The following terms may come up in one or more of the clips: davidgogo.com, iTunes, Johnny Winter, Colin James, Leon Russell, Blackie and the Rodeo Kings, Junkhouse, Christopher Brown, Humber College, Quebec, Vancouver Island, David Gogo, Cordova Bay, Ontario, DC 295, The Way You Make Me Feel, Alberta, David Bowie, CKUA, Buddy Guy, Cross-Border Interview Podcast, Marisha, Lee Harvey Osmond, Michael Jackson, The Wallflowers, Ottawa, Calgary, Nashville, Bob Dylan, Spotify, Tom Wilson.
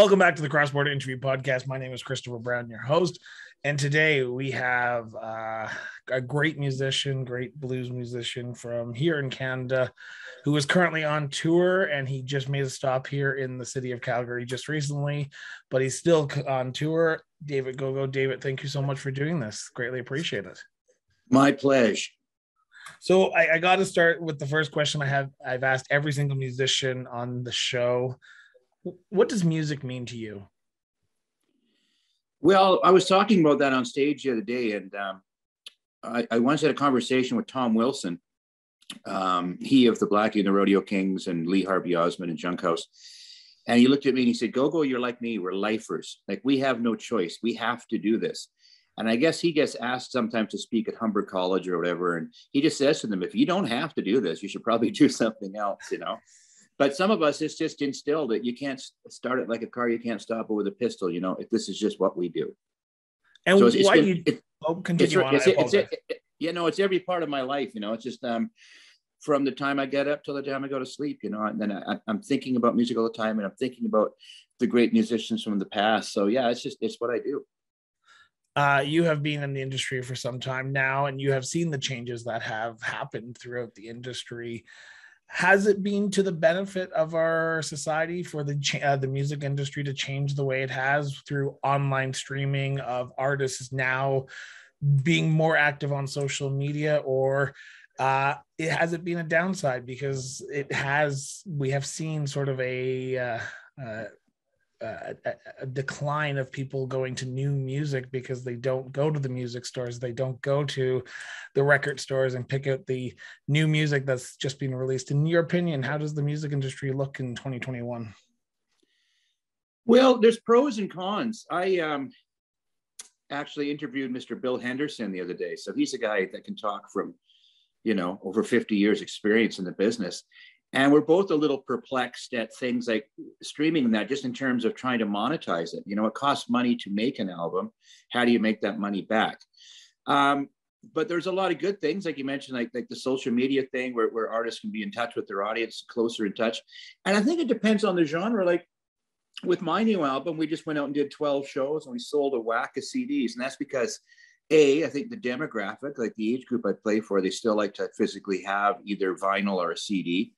Welcome back to the Cross-Border Interview Podcast. My name is Christopher Brown, your host. And today we have a great blues musician from here in Canada who is currently on tour, and he just made a stop here in the city of Calgary just recently, but he's still on tour. David Gogo. David, thank you so much for doing this. Greatly appreciate it. My pleasure. So I got to start with the first question I've asked every single musician on the show. What does music mean to you? Well, I was talking about that on stage the other day, and I once had a conversation with Tom Wilson, he of the Blackie and the Rodeo Kings and Lee Harvey Osmond and Junkhouse. And he looked at me and he said, Gogo, you're like me, we're lifers. Like, we have no choice, we have to do this. And I guess he gets asked sometimes to speak at Humber College or whatever. And he just says to them, if you don't have to do this, you should probably do something else, you know? But some of us, it's just instilled that you can't start it like a car. You can't stop it with a pistol. You know, if this is just what we do. And so it's, why it's been, you it, continue it's, on? It's, you know, it's every part of my life. You know, it's just from the time I get up till the time I go to sleep. You know, and then I'm thinking about music all the time, and I'm thinking about the great musicians from the past. So yeah, it's what I do. You have been in the industry for some time now, and you have seen the changes that have happened throughout the industry. Has it been to the benefit of our society for the music industry to change the way it has through online streaming, of artists now being more active on social media, or has it been a downside because we have seen sort of a decline of people going to new music because they don't go to the music stores, they don't go to the record stores and pick out the new music that's just been released. In your opinion, how does the music industry look in 2021? Well, there's pros and cons. I actually interviewed Mr. Bill Henderson the other day. So he's a guy that can talk from, you know, over 50 years experience in the business. And we're both a little perplexed at things like streaming and that, just in terms of trying to monetize it. You know, it costs money to make an album. How do you make that money back? But there's a lot of good things, like you mentioned, like the social media thing where artists can be in touch with their audience, closer in touch. And I think it depends on the genre. Like with my new album, we just went out and did 12 shows and we sold a whack of CDs. And that's because I think the demographic, like the age group I play for, they still like to physically have either vinyl or a CD.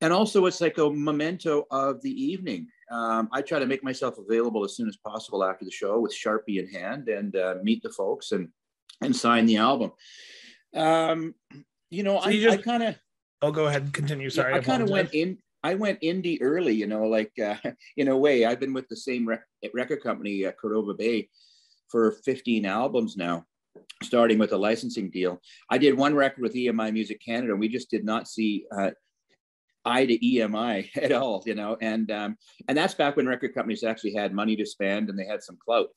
And also it's like a memento of the evening. I try to make myself available as soon as possible after the show with Sharpie in hand and meet the folks and sign the album. You know, so I kind of... Oh, go ahead. Continue. Sorry. Yeah, I kind of went indie early, you know, like in a way. I've been with the same record company, Cordova Bay, for 15 albums now, starting with a licensing deal. I did one record with EMI Music Canada, and we just did not see... eye to EMI at all, you know, and that's back when record companies actually had money to spend and they had some clout.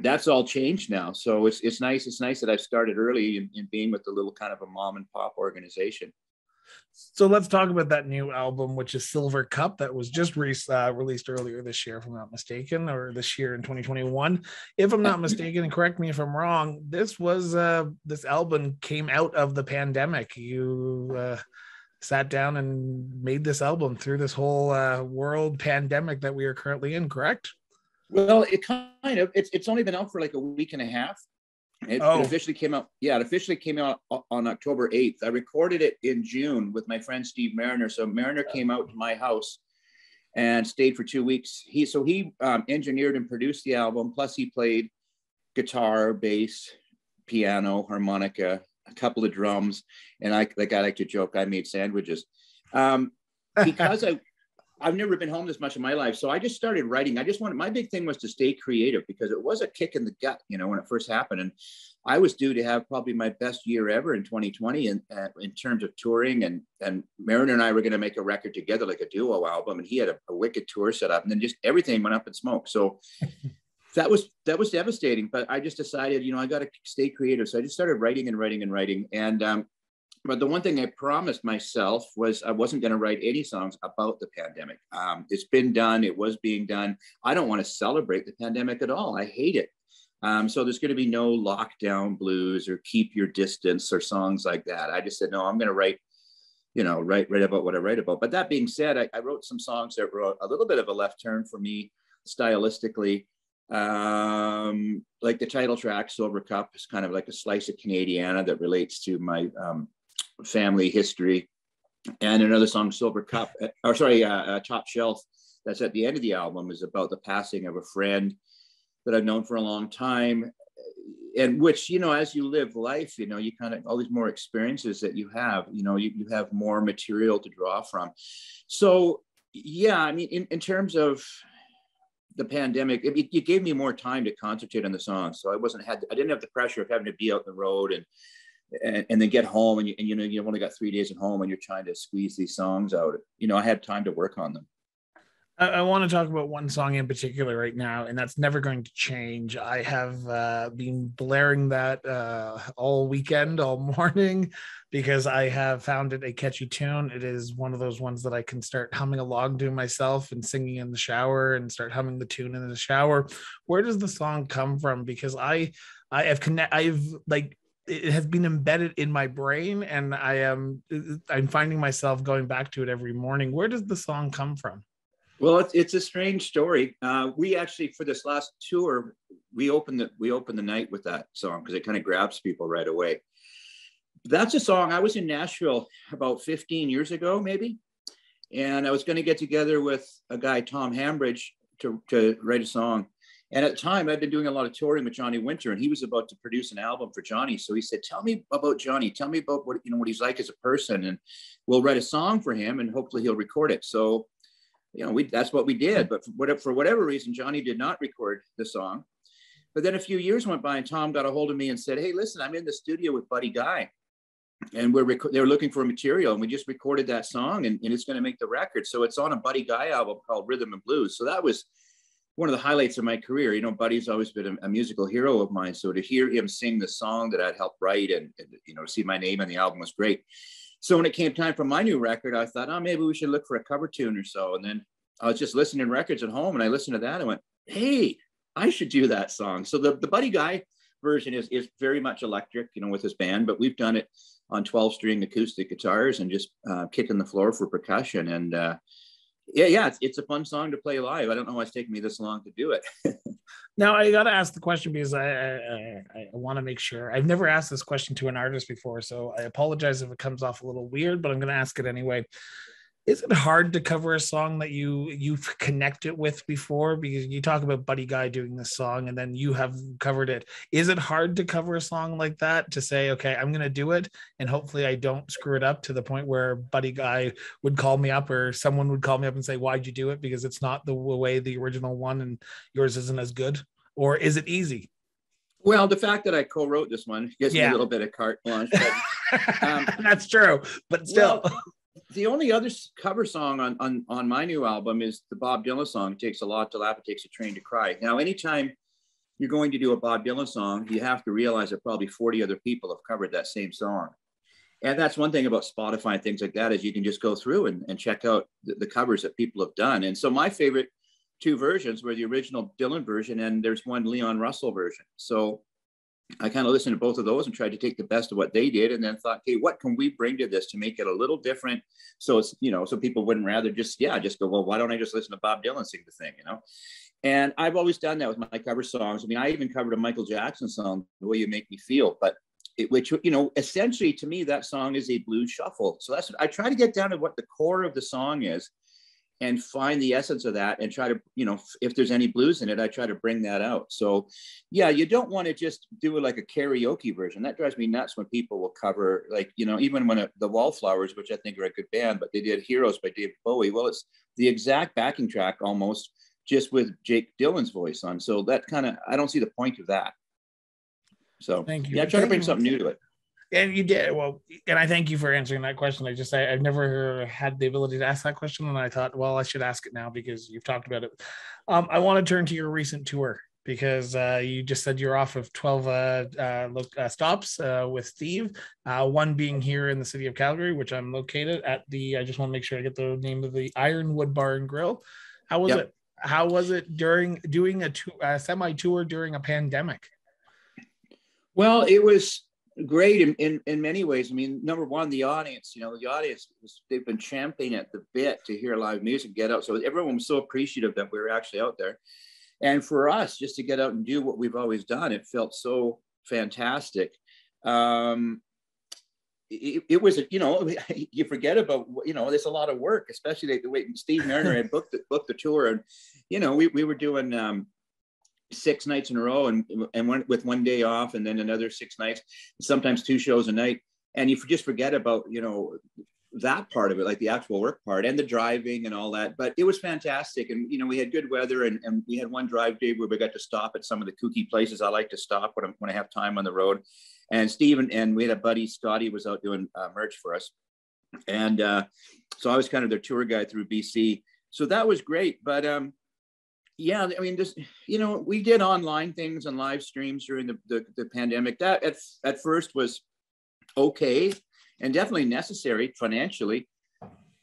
That's all changed now, so it's nice. It's nice that I've started early in being with a little kind of a mom and pop organization. So let's talk about that new album, which is Silver Cup, that was just released earlier this year, if I'm not mistaken, or this year in 2021. If I'm not mistaken, and correct me if I'm wrong, this was this album came out of the pandemic. You sat down and made this album through this whole world pandemic that we are currently in, correct? Well, it kind of, it's only been out for like a week and a half. It officially came out. Yeah, it officially came out on October 8th. I recorded it in June with my friend, Steve Marriner. So Marriner came out to my house and stayed for 2 weeks. He engineered and produced the album. Plus he played guitar, bass, piano, harmonica, a couple of drums, and I like to joke, I made sandwiches because I've never been home this much in my life. So I just started writing. My big thing was to stay creative because it was a kick in the gut, you know, when it first happened. And I was due to have probably my best year ever in 2020 in terms of touring, and Marriner and I were going to make a record together, like a duo album. And he had a wicked tour set up, and then just everything went up in smoke. So That was devastating, but I just decided, you know, I got to stay creative. So I just started writing. And, but the one thing I promised myself was I wasn't going to write any songs about the pandemic. It's been done. It was being done. I don't want to celebrate the pandemic at all. I hate it. So there's going to be no lockdown blues or keep your distance or songs like that. I just said, no, I'm going to write, you know, write about what I write about. But that being said, I wrote some songs that were a little bit of a left turn for me. stylistically. Like the title track, Silver Cup, is kind of like a slice of Canadiana that relates to my family history. And another song, Silver Cup, or sorry, Top Shelf, that's at the end of the album, is about the passing of a friend that I've known for a long time. And which, you know, as you live life, you know, you kind of all these more experiences that you have, you know, you have more material to draw from. So, yeah, I mean, in terms of the pandemic, it gave me more time to concentrate on the songs. So I didn't have the pressure of having to be out on the road and then get home and you know, you've only got 3 days at home and you're trying to squeeze these songs out. You know, I had time to work on them. I want to talk about one song in particular right now, and that's never going to change. I have been blaring that all weekend, all morning, because I have found it a catchy tune. It is one of those ones that I can start humming along to myself and singing in the shower and start humming the tune in the shower. Where does the song come from? Because I've it has been embedded in my brain, and I'm finding myself going back to it every morning. Where does the song come from? Well, it's a strange story. We actually, for this last tour, we opened the night with that song because it kind of grabs people right away. That's a song. I was in Nashville about 15 years ago, maybe, and I was going to get together with a guy, Tom Hambridge, to write a song. And at the time, I'd been doing a lot of touring with Johnny Winter, and he was about to produce an album for Johnny. So he said, "Tell me about Johnny. Tell me about what he's like as a person, and we'll write a song for him, and hopefully he'll record it." So, you know, that's what we did. But for whatever reason, Johnny did not record the song. But then a few years went by and Tom got a hold of me and said, "Hey, listen, I'm in the studio with Buddy Guy and they were looking for material, and we just recorded that song and it's going to make the record." So it's on a Buddy Guy album called Rhythm and Blues. So that was one of the highlights of my career. You know, Buddy's always been a musical hero of mine. So to hear him sing the song that I'd helped write and you know, see my name on the album was great. So when it came time for my new record, I thought, oh, maybe we should look for a cover tune or so. And then I was just listening to records at home, and I listened to that and went, hey, I should do that song. So the Buddy Guy version is very much electric, you know, with his band, but we've done it on 12-string acoustic guitars and just kicking the floor for percussion. And it's a fun song to play live. I don't know why it's taken me this long to do it. Now, I got to ask the question because I want to make sure. I've never asked this question to an artist before, so I apologize if it comes off a little weird, but I'm going to ask it anyway. Is it hard to cover a song that you've connected with before? Because you talk about Buddy Guy doing this song, and then you have covered it. Is it hard to cover a song like that, to say, okay, I'm going to do it, and hopefully I don't screw it up to the point where Buddy Guy would call me up or someone would call me up and say, why'd you do it? Because it's not the way the original one and yours isn't as good. Or is it easy? Well, the fact that I co-wrote this one gives me a little bit of carte blanche. But, that's true, but still... Well, the only other cover song on my new album is the Bob Dylan song, It Takes a Lot to Laugh, It Takes a Train to Cry. Now, anytime you're going to do a Bob Dylan song, you have to realize that probably 40 other people have covered that same song. And that's one thing about Spotify and things like that, is you can just go through and check out the covers that people have done. And so my favorite two versions were the original Dylan version, and there's one Leon Russell version. So I kind of listened to both of those and tried to take the best of what they did, and then thought, hey, what can we bring to this to make it a little different? So it's, you know, so people wouldn't rather just go, well, why don't I just listen to Bob Dylan sing the thing, you know? And I've always done that with my cover songs. I mean, I even covered a Michael Jackson song, The Way You Make Me Feel, but which, you know, essentially to me, that song is a blues shuffle. So that's what I try to get down to, what the core of the song is, and find the essence of that and try to, you know, if there's any blues in it, I try to bring that out. So yeah, you don't want to just do it like a karaoke version. That drives me nuts when people will cover, like, you know, even when the Wallflowers, which I think are a good band, but they did Heroes by David Bowie. Well, it's the exact backing track almost, just with Jake Dylan's voice on. So that kind of, I don't see the point of that. So thank you. Yeah, I try to bring something new to it. And you did well, and I thank you for answering that question. I've never had the ability to ask that question, and I thought, well, I should ask it now because you've talked about it. I want to turn to your recent tour, because you just said you're off of 12 stops with Steve, one being here in the city of Calgary, which I'm located at. I just want to make sure I get the name of the Ironwood Bar and Grill. How was it? How was it during doing a semi tour during a pandemic? Well, it was. great in many ways. I mean, number one, the audience, the audience, they've been champing at the bit to hear live music, get out. So everyone was so appreciative that we were actually out there. And for us, just to get out and do what we've always done, it felt so fantastic. It was, you forget about, there's a lot of work, especially the way Steve Marriner had booked the tour. And, we were doing 6 nights in a row and went with 1 day off and then another 6 nights, sometimes 2 shows a night. And you just forget about, that part of it, like the actual work part and the driving and all that. But it was fantastic. And, we had good weather and we had one drive day where we got to stop at some of the kooky places. I like to stop when I have time on the road. And Steven and we had a buddy, Scotty, was out doing merch for us. And so I was kind of their tour guide through BC. So that was great. But yeah, I mean, just, we did online things and live streams during the pandemic. That at first was okay. And definitely necessary financially,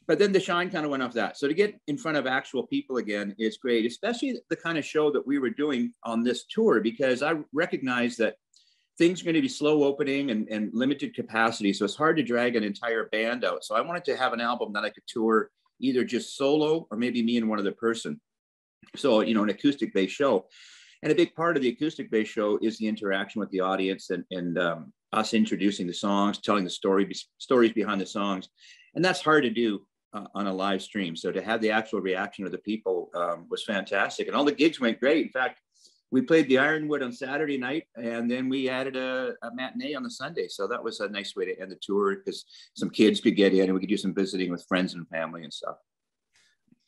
but then the shine kind of went off that. So to get in front of actual people again is great, especially the kind of show that we were doing on this tour, because I recognize that things are going to be slow opening and limited capacity. So it's hard to drag an entire band out. So I wanted to have an album that I could tour either just solo or maybe me and one other person. So, an acoustic-based show. And a big part of the acoustic-based show is the interaction with the audience and us introducing the songs, telling the stories behind the songs. And that's hard to do on a live stream. So to have the actual reaction of the people was fantastic. And all the gigs went great. In fact, we played the Ironwood on Saturday night, and then we added a matinee on the Sunday. So that was a nice way to end the tour because some kids could get in and we could do some visiting with friends and family and stuff.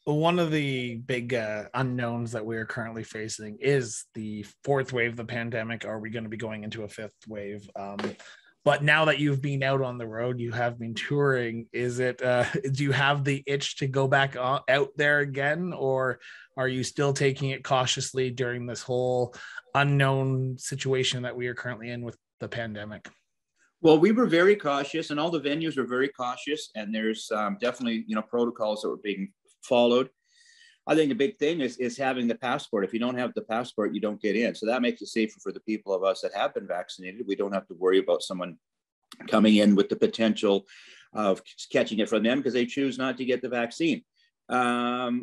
One of the big unknowns that we are currently facing is the 4th wave of the pandemic. Are we going to be going into a 5th wave? But now that you've been out on the road, you have been touring. Is it? Do you have the itch to go back out there again, or are you still taking it cautiously during this whole unknown situation that we are currently in with the pandemic? Well, we were very cautious, and all the venues were very cautious. And there's definitely, protocols that were being followed. I think the big thing is having the passport. If you don't have the passport, you don't get in. So that makes it safer for the people of us that have been vaccinated. We don't have to worry about someone coming in with the potential of catching it from them because they choose not to get the vaccine. But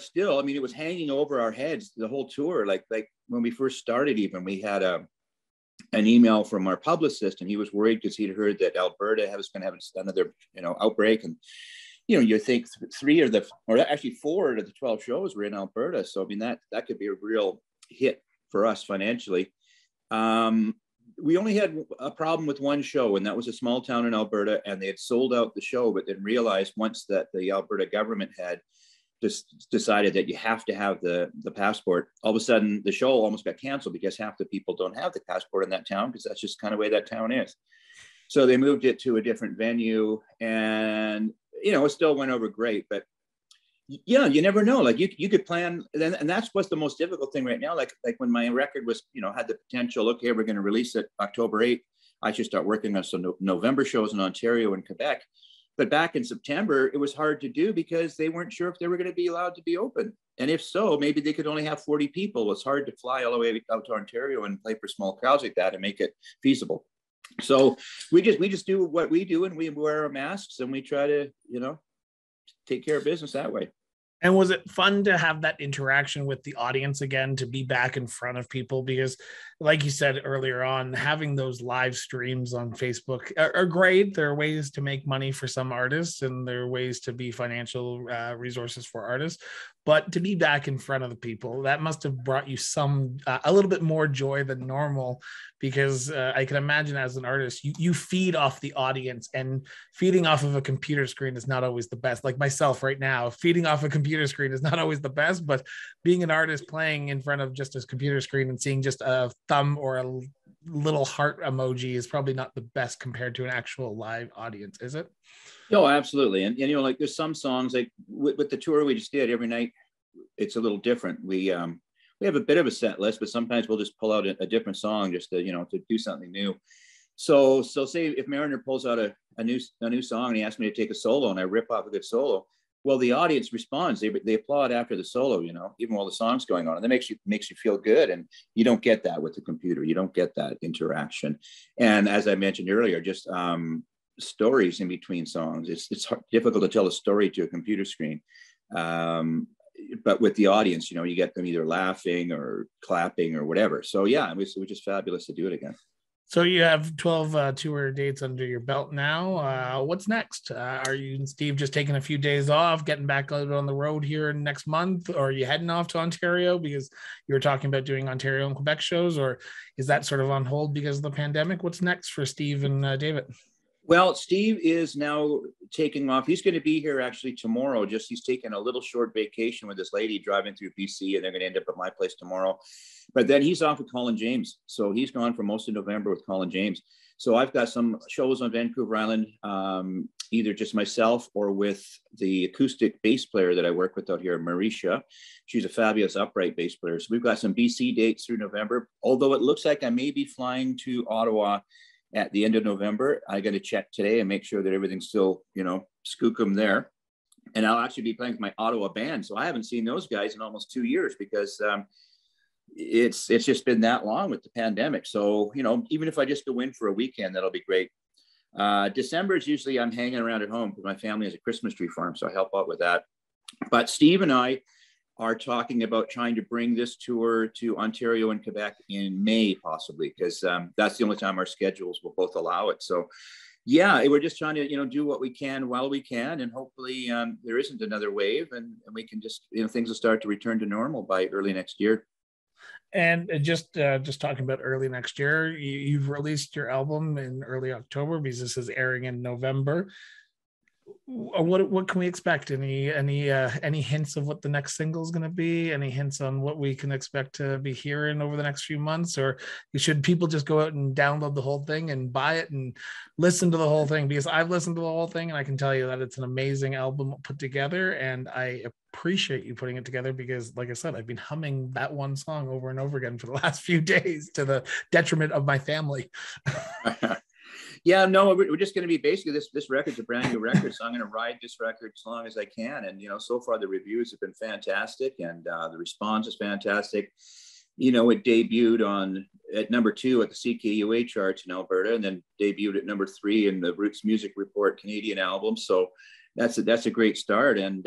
still, I mean, it was hanging over our heads the whole tour. Like when we first started, even we had an email from our publicist, and he was worried because he'd heard that Alberta was going to have another outbreak. And you think 4 out of the 12 shows were in Alberta. So, I mean, that could be a real hit for us financially. We only had a problem with 1 show, and that was a small town in Alberta, and they had sold out the show, but then realized once that the Alberta government had just decided that you have to have the passport, all of a sudden the show almost got canceled because half the people don't have the passport in that town because that's just kind of the way that town is. So they moved it to a different venue, and it still went over great, but yeah, you never know. Like you could plan, and that's what's the most difficult thing right now. Like when my record was, had the potential. Okay, we're going to release it October 8th. I should start working on some November shows in Ontario and Quebec. But back in September, it was hard to do because they weren't sure if they were going to be allowed to be open, and if so, maybe they could only have 40 people. It's hard to fly all the way out to Ontario and play for small crowds like that and make it feasible. So we just do what we do, and we wear our masks, and we try to, take care of business that way. And was it fun to have that interaction with the audience again, to be back in front of people? Because like you said earlier on, having those live streams on Facebook are great. There are ways to make money for some artists, and there are ways to be financial resources for artists. But to be back in front of the people, that must have brought you a little bit more joy than normal, because I can imagine as an artist, you feed off the audience, and feeding off of a computer screen is not always the best. Like myself right now, feeding off a computer screen is not always the best, but being an artist playing in front of just a computer screen and seeing just a thumb or a little heart emoji is probably not the best compared to an actual live audience, is it? No, absolutely. And like there's some songs like with the tour we just did every night, it's a little different. We have a bit of a set list, but sometimes we'll just pull out a different song just to, to do something new. So say if Marriner pulls out a new song and he asks me to take a solo and I rip off a good solo, well, the audience responds. They applaud after the solo, you know, even while the song's going on. And that makes you feel good. And you don't get that with the computer. You don't get that interaction. And as I mentioned earlier, just stories in between songs. It's hard, difficult to tell a story to a computer screen. But with the audience, you know, you get them either laughing or clapping or whatever. So, yeah, it was just fabulous to do it again. So you have 12 tour dates under your belt now. What's next? Are you and Steve just taking a few days off, getting back out on the road here next month? Or are you heading off to Ontario because you were talking about doing Ontario and Quebec shows? Or is that sort of on hold because of the pandemic? What's next for Steve and David? Well, Steve is now taking off. He's going to be here actually tomorrow. Just he's taking a little short vacation with this lady driving through BC, and they're going to end up at my place tomorrow. But then he's off with Colin James. So he's gone for most of November with Colin James. So I've got some shows on Vancouver Island, either just myself or with the acoustic bass player that I work with out here, Marisha. She's a fabulous upright bass player. So we've got some BC dates through November, although it looks like I may be flying to Ottawa at the end of November. I got to check today and make sure that everything's still, you know, skookum there. And I'll actually be playing with my Ottawa band. So I haven't seen those guys in almost 2 years because it's just been that long with the pandemic. So, you know, even if I just go in for a weekend, that'll be great. December is usually I'm hanging around at home because my family has a Christmas tree farm. So I help out with that. But Steve and I are talking about trying to bring this tour to Ontario and Quebec in May, possibly, because that's the only time our schedules will both allow it. So, yeah, we're just trying to, you know, do what we can while we can, and hopefully there isn't another wave, and we can just, you know, things will start to return to normal by early next year. And just talking about early next year, you've released your album in early October because this is airing in November. What can we expect? Any hints of what the next single is going to be? Any hints on what we can expect to be hearing over the next few months? Or should people just go out and download the whole thing and buy it and listen to the whole thing? Because I've listened to the whole thing, and I can tell you that it's an amazing album put together, and I appreciate you putting it together because, like I said, I've been humming that one song over and over again for the last few days to the detriment of my family. Yeah, no, we're just going to be basically this record's a brand new record, so I'm going to ride this record as long as I can. And, you know, so far the reviews have been fantastic, and the response is fantastic. You know, it debuted at number 2 at the CKUA charts in Alberta, and then debuted at number 3 in the Roots Music Report Canadian album. So that's a great start. And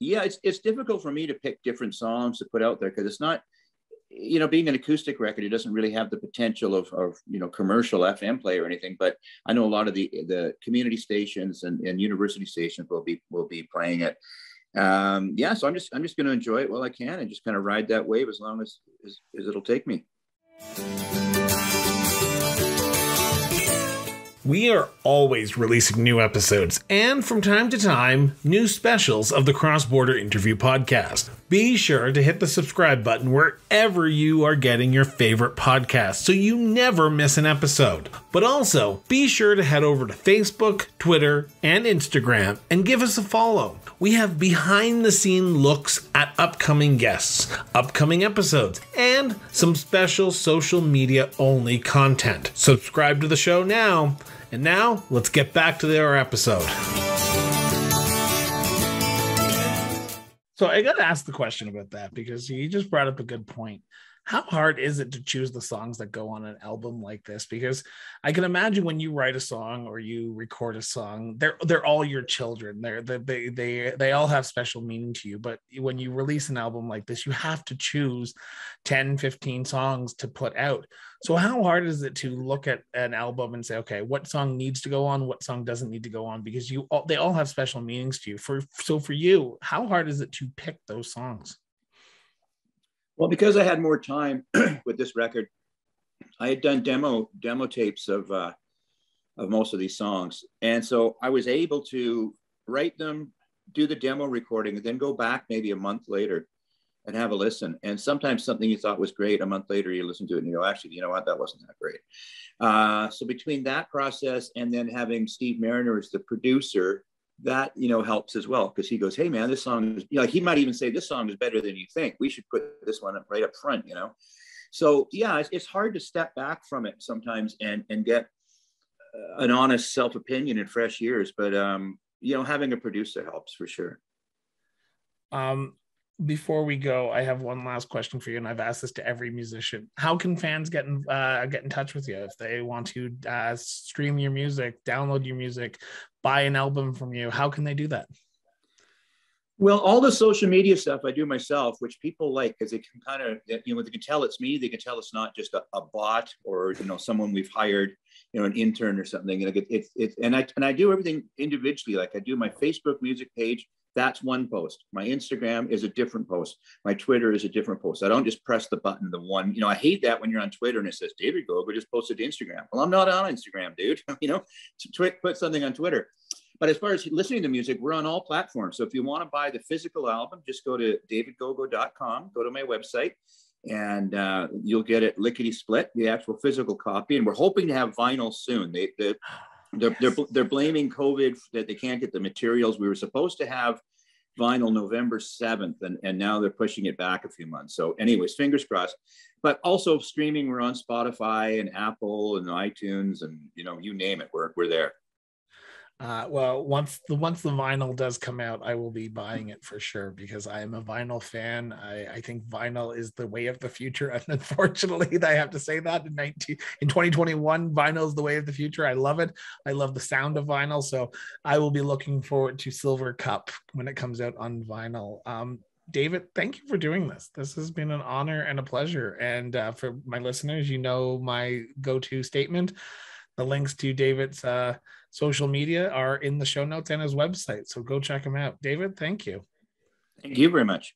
yeah, it's difficult for me to pick different songs to put out there because it's not, you know, being an acoustic record, it doesn't really have the potential of you know, commercial FM play or anything. But I know a lot of the community stations and university stations will be playing it. Yeah, so I'm just going to enjoy it while I can and just kind of ride that wave as long as it'll take me. We are always releasing new episodes and, from time to time, new specials of the Cross-Border Interview Podcast. Be sure to hit the subscribe button wherever you are getting your favorite podcast so you never miss an episode. But also, be sure to head over to Facebook, Twitter, and Instagram and give us a follow. We have behind-the-scene looks at upcoming guests, upcoming episodes, and some special social media-only content. Subscribe to the show now. And now, let's get back to our episode. So I got to ask the question about that because you just brought up a good point. How hard is it to choose the songs that go on an album like this? Because I can imagine when you write a song or you record a song, they're all your children. They all have special meaning to you. But when you release an album like this, you have to choose 10, 15 songs to put out. So how hard is it to look at an album and say, okay, what song needs to go on? What song doesn't need to go on? Because they all have special meanings to you. So for you, how hard is it to pick those songs? Well, because I had more time with this record, I had done demo tapes of most of these songs. And so I was able to write them, do the demo recording, and then go back maybe a month later and have a listen. And sometimes something you thought was great, a month later you listen to it and you go, actually, you know what, that wasn't that great. So between that process and then having Steve Marriner as the producer, that, you know, helps as well, because he goes, hey man, this song is, you know, like he might even say this song is better than you think, we should put this one up right up front, you know. So yeah, it's hard to step back from it sometimes and get an honest self-opinion in fresh ears. But you know, having a producer helps for sure. Before we go, I have one last question for you, and I've asked this to every musician. How can fans get in touch with you if they want to stream your music, download your music, buy an album from you? How can they do that? Well, all the social media stuff I do myself, which people like, because they can kind of, you know, they can tell it's me, they can tell it's not just a bot or, you know, someone we've hired, you know, an intern or something. And I do everything individually. Like I do my Facebook music page, that's one post. My Instagram is a different post. My Twitter is a different post. I don't just press the button, the one, you know, I hate that when you're on Twitter and it says, David Gogo just posted to Instagram. Well, I'm not on Instagram, dude, you know, put something on Twitter. But as far as listening to music, we're on all platforms. So if you want to buy the physical album, just go to davidgogo.com, go to my website, and you'll get it lickety-split, the actual physical copy. And we're hoping to have vinyl soon. They're blaming COVID that they can't get the materials. We were supposed to have vinyl November 7th, and now they're pushing it back a few months. So anyways, fingers crossed. But also streaming, we're on Spotify and Apple and iTunes and, you know, you name it, we're there. Well, once the vinyl does come out, I will be buying it for sure, because I am a vinyl fan. I think vinyl is the way of the future, and unfortunately, I have to say that in 2021, vinyl is the way of the future. I love it. I love the sound of vinyl, so I will be looking forward to Silver Cup when it comes out on vinyl. David, thank you for doing this. This has been an honor and a pleasure. And for my listeners, you know my go-to statement. The links to David's social media are in the show notes and his website. So go check him out. David, thank you. Thank you very much.